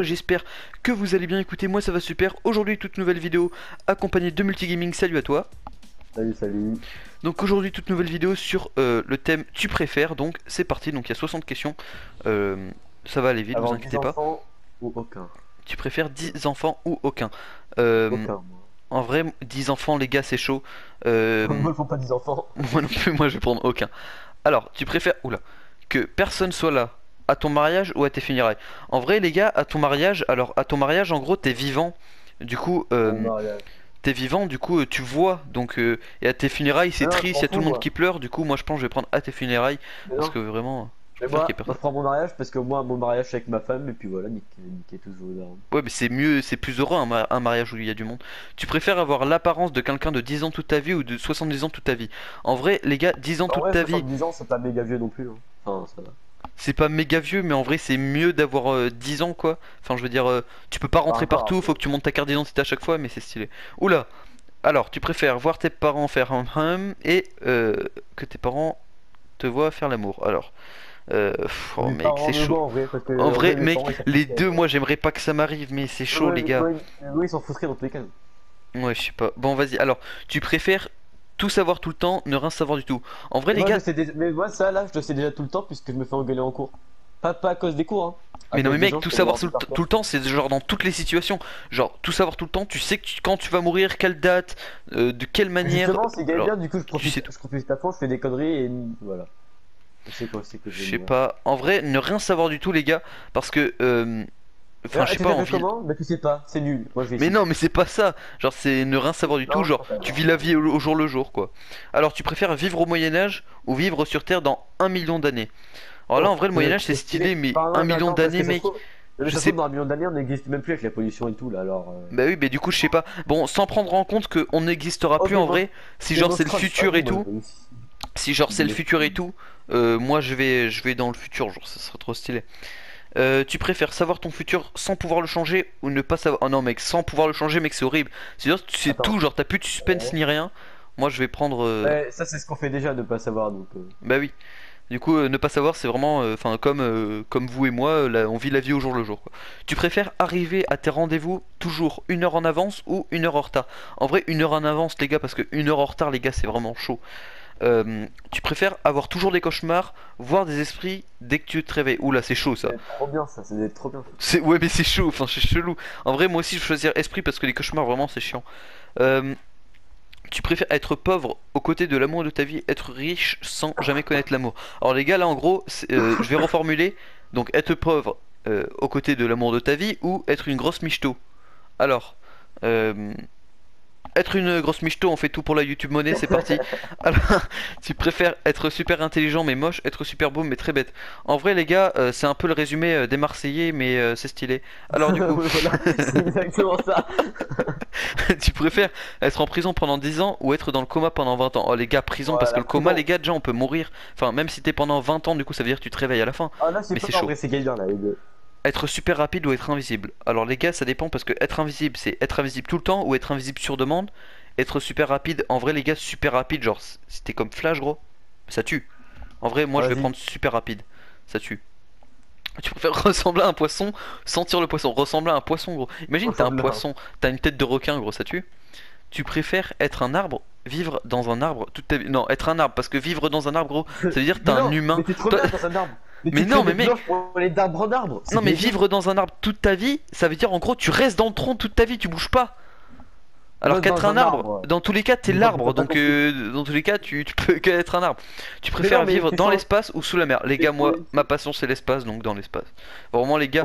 J'espère que vous allez bien, écoutez moi ça va super. Aujourd'hui toute nouvelle vidéo accompagnée de multigaming. Salut à toi. Salut salut. Donc aujourd'hui toute nouvelle vidéo sur le thème tu préfères. Donc c'est parti, donc il y a 60 questions, ça va aller vite, ne vous inquiétez pas. Ou aucun. Tu préfères 10 enfants ou aucun, aucun. En vrai 10 enfants les gars c'est chaud. Moi je prends pas 10 enfants. Moi non plus, moi je vais prendre aucun. Alors tu préfères oula, que personne soit là à ton mariage ou à tes funérailles. En vrai les gars, à ton mariage, alors à ton mariage en gros t'es vivant, du coup t'es vivant, du coup tu vois, donc et à tes funérailles c'est triste, il y a tout le monde qui pleure, du coup moi je pense que je vais prendre à tes funérailles parce que vraiment moi je prends mon mariage parce que moi mon mariage c'est avec ma femme et puis voilà, niquez tous vos armes. Ouais mais c'est mieux, c'est plus heureux un mariage où il y a du monde. Tu préfères avoir l'apparence de quelqu'un de 10 ans toute ta vie ou de 70 ans toute ta vie? En vrai les gars 10 ans toute ta vie, 70 ans c'est pas méga vieux non plus, enfin ça va. C'est pas méga vieux, mais en vrai, c'est mieux d'avoir 10 ans, quoi. Enfin, je veux dire, tu peux pas rentrer partout, faut que tu montes ta carte d'identité à chaque fois, mais c'est stylé. Oula. Alors, tu préfères voir tes parents faire un hum et que tes parents te voient faire l'amour. Alors, oh mec, c'est chaud. En vrai, mec, les deux, moi, j'aimerais pas que ça m'arrive, mais c'est chaud, les gars. Oui, ils s'en foutraient dans tous les cas. Ouais, je sais pas. Bon, vas-y. Alors, tu préfères tout savoir tout le temps, ne rien savoir du tout. En vrai, les gars. Mais moi, ça là, je le sais déjà tout le temps puisque je me fais engueuler en cours. Pas à cause des cours, hein. Mais non, mais mec, tout savoir tout le temps, c'est genre dans toutes les situations. Genre, tout savoir tout le temps, tu sais que quand tu vas mourir, quelle date, de quelle manière. Justement, c'est galère, du coup, je profite à fond, je fais des conneries et voilà. Je sais pas. En vrai, ne rien savoir du tout, les gars, parce que. Enfin, je sais pas, mais tu sais pas, c'est nul. Moi, je vais mais non, mais c'est pas ça. Genre, c'est ne rien savoir du tout. Genre, tu vis la vie au jour le jour, quoi. Alors, tu préfères vivre au Moyen-Âge ou vivre sur Terre dans 1 million d'années? Alors là, en vrai, le Moyen-Âge, c'est stylé, mais 1 million d'années, mec. Je sais dans 1 million d'années, on n'existe même plus avec la pollution et tout, là, alors. Bah oui, mais du coup, je sais pas. Bon, sans prendre en compte qu'on n'existera plus en vrai, si genre c'est le futur et tout. Si genre c'est le futur et tout, moi, je vais dans le futur, genre, ça serait trop stylé. Tu préfères savoir ton futur sans pouvoir le changer ou ne pas savoir? Oh non mec, sans pouvoir le changer mec c'est horrible. C'est-à-dire tu sais tout, genre t'as plus de suspense ni rien. Moi je vais prendre ouais, ça c'est ce qu'on fait déjà, ne pas savoir donc Bah oui. Du coup ne pas savoir c'est vraiment enfin comme vous et moi on vit la vie au jour le jour quoi. Tu préfères arriver à tes rendez-vous toujours 1 heure en avance ou 1 heure en retard? En vrai 1 heure en avance les gars, parce que 1 heure en retard les gars c'est vraiment chaud. Tu préfères avoir toujours des cauchemars, voir des esprits dès que tu te réveilles? Oula, c'est chaud ça. C'est trop bien ça, c'est trop bien. Ouais, mais c'est chaud, enfin, c'est chelou. En vrai, moi aussi, je choisirais esprit parce que les cauchemars, vraiment, c'est chiant. Tu préfères être pauvre aux côtés de l'amour de ta vie, être riche sans jamais connaître l'amour? Alors, les gars, là en gros, je vais reformuler. Donc, être pauvre aux côtés de l'amour de ta vie ou être une grosse michto? Alors, être une grosse michto, on fait tout pour la YouTube monnaie, c'est parti. Alors, tu préfères être super intelligent mais moche, être super beau mais très bête? En vrai les gars, c'est un peu le résumé des Marseillais mais c'est stylé. Alors du coup, c'est exactement ça. Tu préfères être en prison pendant 10 ans ou être dans le coma pendant 20 ans? Oh les gars, prison voilà, parce que le coma les gars déjà on peut mourir. Enfin même si t'es pendant 20 ans du coup ça veut dire que tu te réveilles à la fin. Ah là c'est chaud. En vrai, galère, là, les deux. Être super rapide ou être invisible? Alors les gars ça dépend parce que être invisible c'est être invisible tout le temps ou être invisible sur demande. Être super rapide, en vrai les gars super rapide genre c'était comme Flash gros, ça tue. En vrai moi je vais prendre super rapide, ça tue. Tu préfères ressembler à un poisson, sentir le poisson? Ressembler à un poisson gros, imagine t'es un poisson, t'as une tête de requin gros, ça tue. Tu préfères être un arbre, vivre dans un arbre toute ta vie? Non, être un arbre parce que vivre dans un arbre gros ça veut dire t'es un humain. Mais t'es trop bien dans un arbre. Mais non mais mec, non mais vivre dans un arbre toute ta vie, ça veut dire en gros tu restes dans le tronc toute ta vie, tu bouges pas. Alors qu'être un arbre, dans tous les cas t'es l'arbre, donc dans tous les cas tu peux qu'être un arbre. Tu préfères vivre dans l'espace ou sous la mer? Les gars moi ma passion c'est l'espace, donc dans l'espace. Vraiment les gars,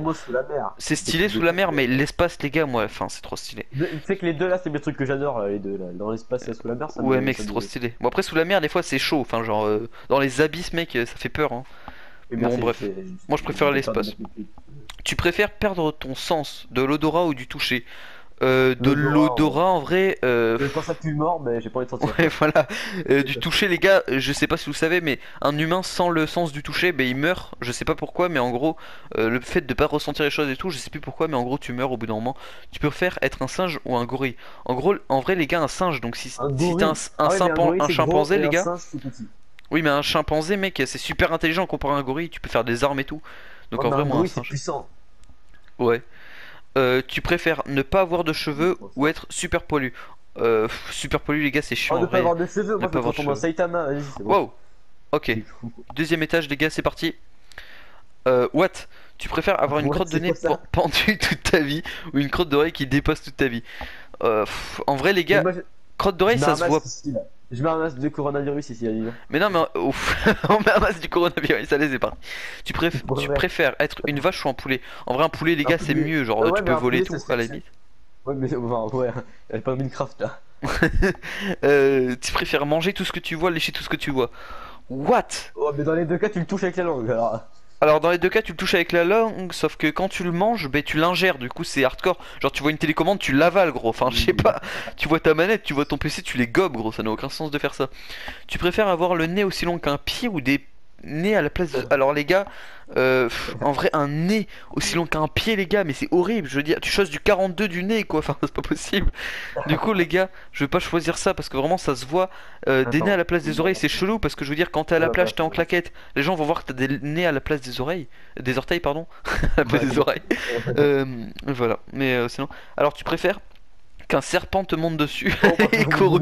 c'est stylé sous la mer mais l'espace les gars moi enfin c'est trop stylé. Tu sais que les deux là c'est mes trucs que j'adore, les deux là, dans l'espace et sous la mer ça. Ouais mec c'est trop stylé. Bon après sous la mer des fois c'est chaud, enfin genre dans les abysses mec ça fait peur hein. Bon bref, moi je préfère l'espace. Tu préfères perdre ton sens de l'odorat ou du toucher? De l'odorat en vrai je pense à plus mort mais j'ai pas envie de sentir. Ouais voilà, du toucher les gars, je sais pas si vous savez mais un humain sans le sens du toucher ben il meurt, je sais pas pourquoi mais en gros le fait de pas ressentir les choses et tout, je sais plus pourquoi mais en gros tu meurs au bout d'un moment. Tu préfères être un singe ou un gorille? En gros en vrai les gars un singe, donc si t'es un chimpanzé les gars. Oui mais un chimpanzé mec c'est super intelligent comparé à un gorille, tu peux faire des armes et tout. Donc en vrai moi c'est puissant. Ouais. Tu préfères ne pas avoir de cheveux ou être super pollu? Super pollu les gars, c'est chiant. Oh, ne pas avoir de cheveux, moi je tombe en Saitama. Bon. Wow. Ok. Deuxième étage les gars, c'est parti. What? Tu préfères avoir une crotte de nez pendue toute ta vie ou une crotte d'oreille qui dépasse toute ta vie? En vrai les gars, moi, crotte d'oreille ça se voit. Je me ramasse du coronavirus ici, Aline. Mais non, mais on me ramasse du coronavirus, allez, c'est parti. Tu préfères être une vache ou un poulet? En vrai, un poulet, les gars, c'est mieux. Genre, tu peux voler tout à la limite. Ouais, mais enfin, ouais, elle est pas Minecraft là. Tu préfères manger tout ce que tu vois, lécher tout ce que tu vois? What? Oh, mais dans les deux cas, tu le touches avec la langue alors. Alors dans les deux cas tu le touches avec la langue, sauf que quand tu le manges, ben tu l'ingères, du coup c'est hardcore. Genre tu vois une télécommande, tu l'avales gros, enfin je sais pas, tu vois ta manette, tu vois ton PC, tu les gobes gros, ça n'a aucun sens de faire ça. Tu préfères avoir le nez aussi long qu'un pied ou des nez à la place de... Alors les gars, en vrai un nez aussi long qu'un pied les gars, mais c'est horrible, je veux dire, tu choses du 42 du nez quoi, enfin c'est pas possible. Du coup les gars, je vais pas choisir ça parce que vraiment ça se voit, des nez à la place des oreilles c'est chelou parce que je veux dire quand t'es à la plage t'es en claquette, les gens vont voir que t'as des nez à la place des oreilles, des orteils pardon, à la place des oreilles. Voilà, mais sinon, alors tu préfères qu'un serpent te monte dessus et couru,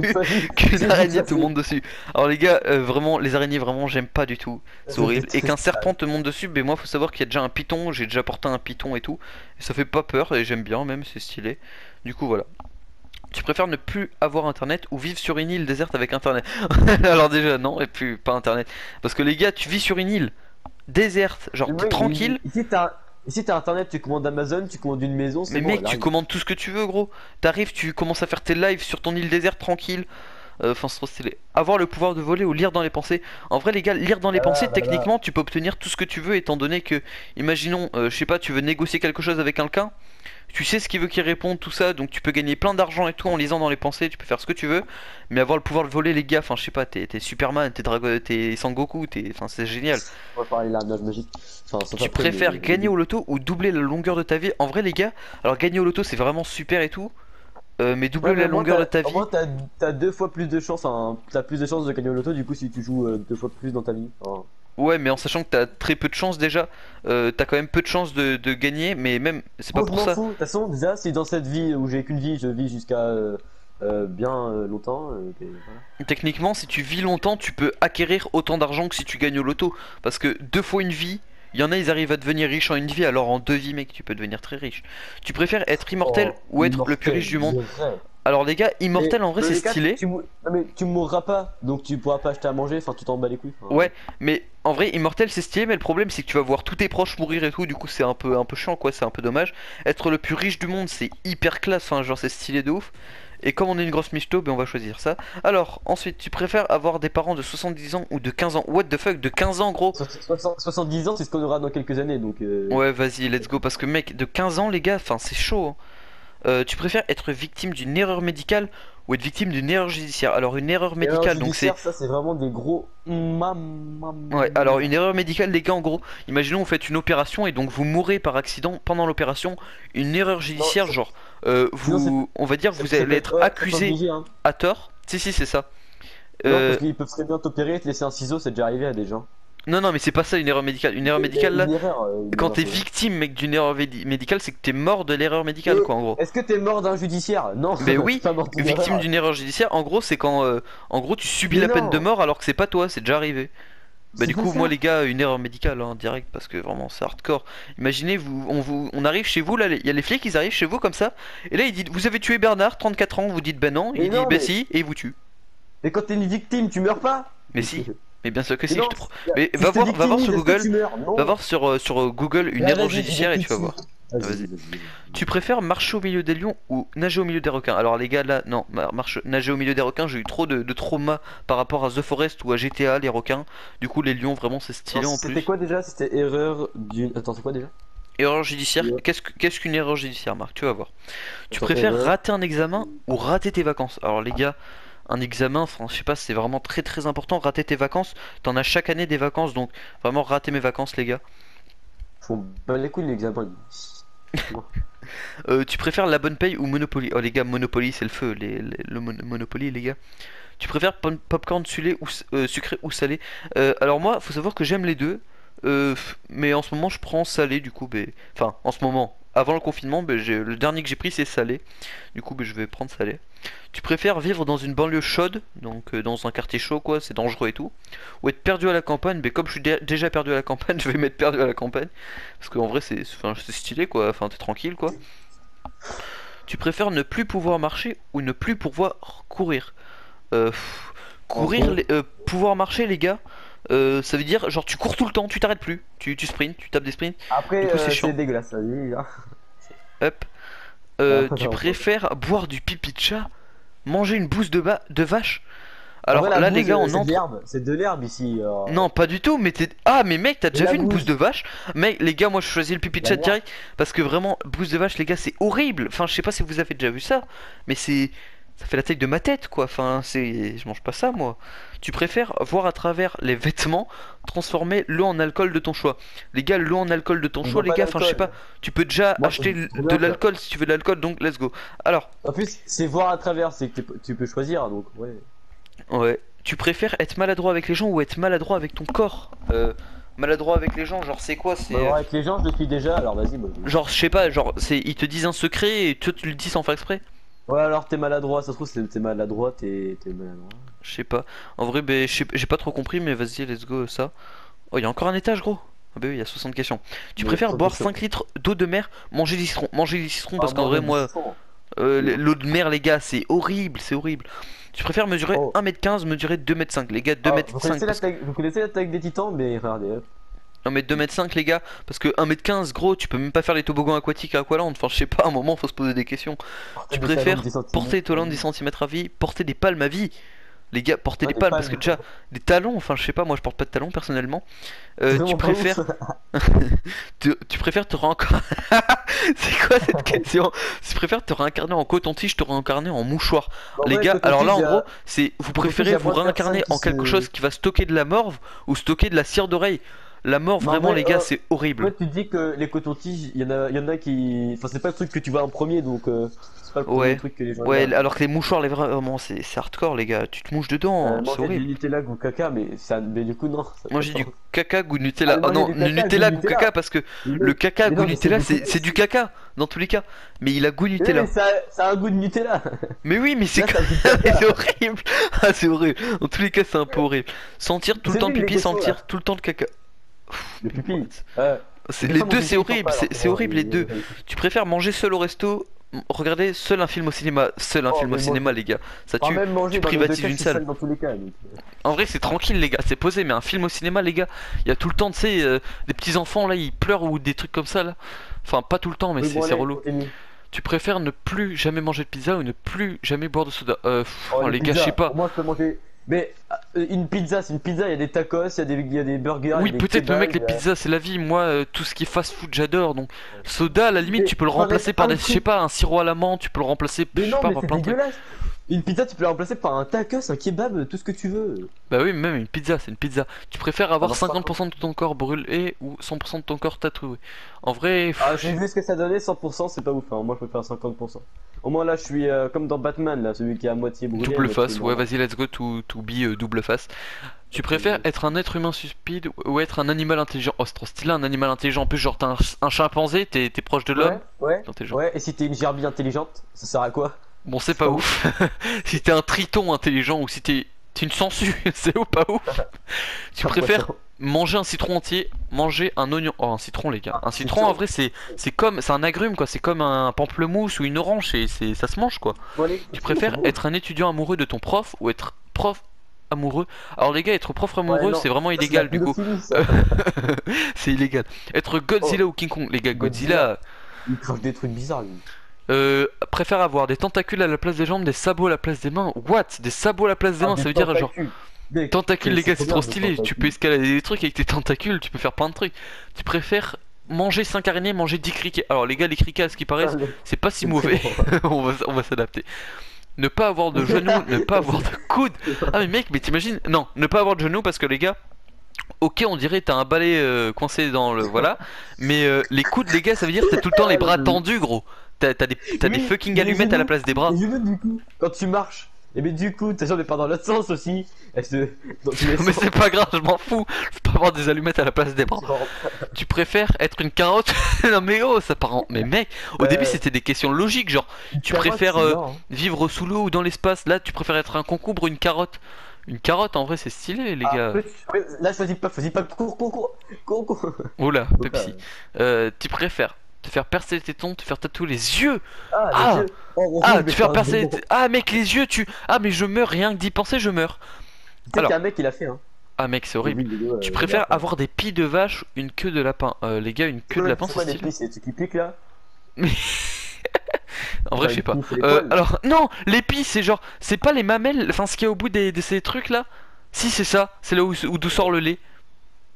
qu'une araignée te monte dessus? Alors les gars, vraiment les araignées vraiment j'aime pas du tout, c'est horrible. Et qu'un serpent te monte dessus, mais moi faut savoir qu'il y a déjà un python, j'ai déjà porté un python et tout, et ça fait pas peur et j'aime bien même, c'est stylé. Du coup voilà. Tu préfères ne plus avoir internet ou vivre sur une île déserte avec internet? Alors déjà non, et puis pas internet, parce que les gars tu vis sur une île déserte, genre t'es tranquille. Et si t'as internet, tu commandes Amazon, tu commandes une maison, c'est bon. Mais mec, tu commandes tout ce que tu veux, gros. T'arrives, tu commences à faire tes lives sur ton île déserte tranquille. Enfin, c'est trop stylé. Avoir le pouvoir de voler ou lire dans les pensées. En vrai, les gars, lire dans les pensées, techniquement, tu peux obtenir tout ce que tu veux, étant donné que, imaginons, je sais pas, tu veux négocier quelque chose avec quelqu'un. Tu sais ce qu'il veut qu'il réponde, tout ça, donc tu peux gagner plein d'argent et tout en lisant dans les pensées, tu peux faire ce que tu veux. Mais avoir le pouvoir de voler les gars, enfin je sais pas, t'es Superman, t'es Dragon, t'es Sangoku, enfin c'est génial. On va parler de la note magique. Tu préfères gagner au loto ou doubler la longueur de ta vie? En vrai les gars, alors gagner au loto c'est vraiment super et tout, mais doubler la longueur de ta vie. Moi t'as deux fois plus de chance, hein, t'as plus de chances de gagner au loto du coup si tu joues deux fois plus dans ta vie. Hein. Ouais, mais en sachant que t'as très peu de chance déjà, t'as quand même peu de chance de gagner, mais même c'est pas pour ça. De toute façon, déjà, si dans cette vie où j'ai qu'une vie, je vis jusqu'à bien longtemps. Voilà. Techniquement, si tu vis longtemps, tu peux acquérir autant d'argent que si tu gagnes au loto. Parce que deux fois une vie, il y en a, ils arrivent à devenir riches en une vie, alors en deux vies, mec, tu peux devenir très riche. Tu préfères être immortel ou être le plus riche du monde? Alors les gars, immortel en vrai c'est stylé. Non mais tu mourras pas, donc tu pourras pas acheter à manger, enfin tu t'en bats les couilles. Ouais, mais en vrai immortel c'est stylé, mais le problème c'est que tu vas voir tous tes proches mourir et tout, du coup c'est un peu chiant quoi, c'est un peu dommage. Être le plus riche du monde c'est hyper classe, enfin genre c'est stylé de ouf. Et comme on est une grosse michto, ben on va choisir ça. Alors ensuite, tu préfères avoir des parents de 70 ans ou de 15 ans? What the fuck, de 15 ans gros? 70 ans c'est ce qu'on aura dans quelques années donc. Ouais vas-y, let's go, parce que mec, de 15 ans les gars, enfin c'est chaud hein. Tu préfères être victime d'une erreur médicale ou être victime d'une erreur judiciaire? Alors une erreur médicale, donc c'est... Ça c'est vraiment des gros... Ouais, alors une erreur médicale les gars en gros, imaginons vous faites une opération et donc vous mourrez par accident pendant l'opération. Une erreur judiciaire non, genre, on va dire vous allez être accusé obligé, hein. À tort. Si c'est ça. Non, parce qu'ils peuvent très bien t'opérer et te laisser un ciseau, c'est déjà arrivé à des gens. Non mais c'est pas ça une erreur médicale. Une erreur médicale là, quand t'es victime mec d'une erreur médicale, c'est que t'es mort de l'erreur médicale quoi en gros. Est-ce que t'es mort d'un judiciaire? Non. Mais oui, victime d'une erreur judiciaire en gros c'est quand en gros tu subis la peine de mort alors que c'est pas toi, c'est déjà arrivé. Bah du coup moi les gars une erreur médicale hein, direct, parce que vraiment c'est hardcore. Imaginez on arrive chez vous là, il y a les flics ils arrivent chez vous comme ça et là ils disent vous avez tué Bernard 34 ans, vous dites ben non, il dit ben si et il vous tue. Mais quand t'es une victime tu meurs pas? Mais si. Mais bien sûr que si, je te prends. Mais va voir sur Google, sur Google une erreur judiciaire et tu vas voir. Vas-y. Tu préfères marcher au milieu des lions ou nager au milieu des requins? Alors les gars là, non, nager au milieu des requins, j'ai eu trop de traumas par rapport à The Forest ou à GTA, les requins. Du coup les lions vraiment c'est stylé en plus. C'était quoi déjà? C'était erreur d'une... Attends c'est quoi déjà? Erreur judiciaire. Qu'est-ce qu'une erreur judiciaire Marc? Tu vas voir. Tu préfères rater un examen ou rater tes vacances? Alors les gars... Un examen, enfin, je sais pas, c'est vraiment très très important. Rater tes vacances, t'en as chaque année des vacances, donc vraiment rater mes vacances, les gars. Faut pas les couilles l'examen. Tu préfères la bonne paye ou Monopoly? Oh les gars, Monopoly c'est le feu, Monopoly les gars. Tu préfères popcorn sucré ou salé? Alors moi, faut savoir que j'aime les deux, mais en ce moment je prends salé du coup, mais... enfin en ce moment. avant le confinement, le dernier que j'ai pris c'est salé. Du coup je vais prendre salé. Tu préfères vivre dans une banlieue chaude, donc dans un quartier chaud quoi, c'est dangereux et tout, ou être perdu à la campagne? Comme je suis déjà perdu à la campagne, je vais mettre perdu à la campagne. Parce qu'en vrai c'est stylé quoi, enfin t'es tranquille quoi. Tu préfères ne plus pouvoir marcher ou ne plus pouvoir courir? Pouvoir marcher les gars, ça veut dire genre tu cours tout le temps, tu t'arrêtes plus, tu sprints, tu tapes des sprints. Après c'est dégueulasse. Hop. Tu préfères boire du pipi de chat, manger une bouse de vache? Alors vrai, là bouse, les gars on entre... C'est de l'herbe ici. Non pas du tout, mais t'es... Ah mais mec t'as déjà vu une bouse de vache? Mais les gars moi je choisis le pipi de chat direct. Parce que vraiment bouse de vache les gars c'est horrible. Enfin je sais pas si vous avez déjà vu ça, mais c'est... Ça fait la taille de ma tête quoi, enfin c'est... Je mange pas ça moi. Tu préfères voir à travers les vêtements, transformer l'eau en alcool de ton choix? Les gars l'eau en alcool de ton choix les gars, enfin je sais pas. Tu peux déjà acheter de l'alcool si tu veux de l'alcool, donc let's go. Alors en plus c'est voir à travers, c'est que tu peux choisir donc ouais. Ouais. Tu préfères être maladroit avec les gens ou être maladroit avec ton corps? Maladroit avec les gens, genre c'est quoi? C'est avec les gens je le suis déjà, alors vas-y bah... Genre je sais pas, genre c'est ils te disent un secret et tu le dis sans faire exprès. Ouais alors t'es maladroit, ça se trouve t'es maladroit, t'es maladroit. Je sais pas, en vrai j'ai pas trop compris mais vas-y let's go ça. Oh y'a encore un étage gros. Ah bah oui y'a 60 questions. Tu préfères boire 5 litres d'eau de mer, manger des citrons? Manger des citrons parce qu'en vrai moi l'eau de mer les gars c'est horrible, c'est horrible. Tu préfères mesurer 1m15, mesurer 2m5 les gars, 2m5. Vous connaissez l'attaque des titans mais regardez. Non mais 2m5 les gars, parce que 1m15 gros tu peux même pas faire les toboggans aquatiques à Aqualand, enfin je sais pas, à un moment faut se poser des questions. Tu préfères porter des talons 10 cm à vie, porter des palmes à vie? Les gars porter des palmes parce que déjà des talons, enfin je sais pas, moi je porte pas de talons personnellement. Tu préfères tu préfères te réincarner c'est quoi cette question? Tu préfères te réincarner en coton-tige, te réincarner en mouchoir? Les gars alors là en gros c'est vous préférez vous réincarner en quelque chose qui va stocker de la morve ou stocker de la cire d'oreille? La mort vraiment les gars c'est horrible. Toi tu dis que les cotons-tiges il y en a qui... Enfin c'est pas le truc que tu vois en premier donc c'est pas le premier truc que les gens... Ouais alors que les mouchoirs les vraiment c'est hardcore les gars, tu te mouches dedans, c'est horrible. Moi j'ai du Nutella goût caca mais ça... mais du coup non. Moi j'ai du caca goût Nutella, non du Nutella goût caca parce que le caca goût Nutella c'est du caca dans tous les cas. Mais il a goût Nutella. Ça a un goût de Nutella. Mais oui mais c'est horrible. Ah c'est horrible, dans tous les cas c'est un peu horrible. Sentir tout le temps pipi, sentir tout le temps le caca. Les deux c'est horrible, c'est horrible les deux. Tu préfères manger seul au resto, regarder seul un film au cinéma? Seul un film au cinéma les gars, ça tue, tu privatises une salle. En vrai c'est tranquille les gars, c'est posé, mais un film au cinéma les gars, il y a tout le temps tu sais des petits enfants là ils pleurent ou des trucs comme ça là. Enfin pas tout le temps mais c'est relou. Tu préfères ne plus jamais manger de pizza ou ne plus jamais boire de soda? Les gars je sais pas. Mais une pizza, c'est une pizza, il y a des tacos, il y a des burgers. Oui, peut-être le mec, les pizzas, c'est la vie. Moi, tout ce qui est fast food, j'adore. Donc, soda, à la limite, tu peux le remplacer par des, je sais pas, un sirop à l'amande, tu peux le remplacer par plein de trucs. Une pizza, tu peux la remplacer par un tacos, un kebab, tout ce que tu veux. Bah oui, même une pizza, c'est une pizza. Tu préfères avoir 50% de ton corps brûlé ou 100% de ton corps tatoué? En vrai. Ah, j'ai vu ce que ça donnait, 100%, c'est pas ouf. Hein. Moi, je préfère 50%. Au moins, là, je suis comme dans Batman, là, celui qui est à moitié brûlé. Double face, ouais, vas-y, let's go, to be double face. Tu préfères être un être humain stupide ou être un animal intelligent? Oh, c'est trop stylé, un animal intelligent. En plus, genre, t'es un chimpanzé, t'es proche de l'homme. Ouais, et si t'es une gerbille intelligente, ça sert à quoi? Bon c'est pas ouf, si t'es un triton intelligent ou si t'es une sangsue, c'est pas ouf. Tu préfères manger un citron entier, manger un oignon? Oh un citron les gars, un citron en vrai c'est comme, c'est un agrume quoi, c'est comme un pamplemousse ou une orange et ça se mange quoi. Tu préfères être un étudiant amoureux de ton prof ou être prof amoureux? Alors les gars être prof amoureux c'est vraiment illégal du coup. C'est illégal. Être Godzilla ou King Kong? Les gars Godzilla... Il crache des trucs bizarres lui. Préfère avoir des tentacules à la place des jambes, des sabots à la place des mains? What? Des sabots à la place des mains, ça veut dire genre... Tentacules les gars c'est trop stylé, tu peux escalader des trucs avec tes tentacules, tu peux faire plein de trucs. Tu préfères manger 5 araignées, manger 10 criquets? Alors les gars les criquets à ce qui paraît c'est pas si mauvais, on va s'adapter. Ne pas avoir de genoux, ne pas avoir de coudes. Ah mais mec mais t'imagines, non, ne pas avoir de genoux parce que les gars... Ok on dirait t'as un balai coincé dans le... Voilà. Mais les coudes les gars ça veut dire t'as tout le temps les bras tendus gros. T'as des fucking allumettes à la place des bras. Quand tu marches, Et mais du coup, ta jambe n'est pas dans l'autre sens aussi. Elle se... Mais c'est pas grave, je m'en fous. Je peux avoir des allumettes à la place des bras. Tu préfères être une carotte? Non mais oh, ça part en... Mais mec, au début c'était des questions logiques, genre tu préfères vivre sous l'eau ou dans l'espace. Là tu préfères être un concombre ou une carotte? Une carotte en vrai c'est stylé les gars. Là choisis pas cours. Oula, Pepsi. Tu préfères te faire percer les tétons, te faire tatouer les yeux. Ah, te faire percer. Ah mec les yeux tu. Ah mais je meurs rien que d'y penser je meurs. C'est qu'un mec il a fait hein. Ah mec c'est horrible. Tu préfères avoir des pieds de vache, une queue de lapin. Les gars une queue de lapin c'est stylé. C'est tu qui piques là. En vrai, je sais pas. Alors, non, l'épi, c'est genre, c'est pas les mamelles, enfin ce qu'il y a au bout de ces trucs là. Si, c'est ça, c'est là d'où sort le lait.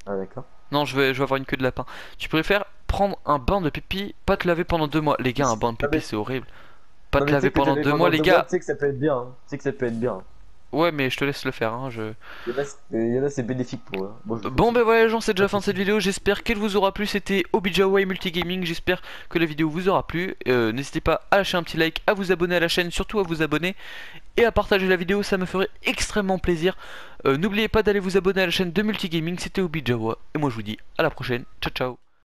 Ah, d'accord. Non, je vais avoir une queue de lapin. Tu préfères prendre un bain de pipi, pas te laver pendant 2 mois. Les gars, un bain de pipi, c'est horrible. Pas te laver pendant 2 mois, les gars. Tu sais que ça peut être bien. Ouais, mais je te laisse le faire. Hein, il y en a, c'est bénéfique pour eux. Bon, ben voilà, les gens, c'est déjà fin de cette vidéo. J'espère qu'elle vous aura plu. C'était Obijawaa et Multigaming. J'espère que la vidéo vous aura plu. N'hésitez pas à lâcher un petit like, à vous abonner à la chaîne, surtout à vous abonner et à partager la vidéo. Ça me ferait extrêmement plaisir. N'oubliez pas d'aller vous abonner à la chaîne de Multigaming. C'était Obijawaa et moi, je vous dis à la prochaine. Ciao, ciao.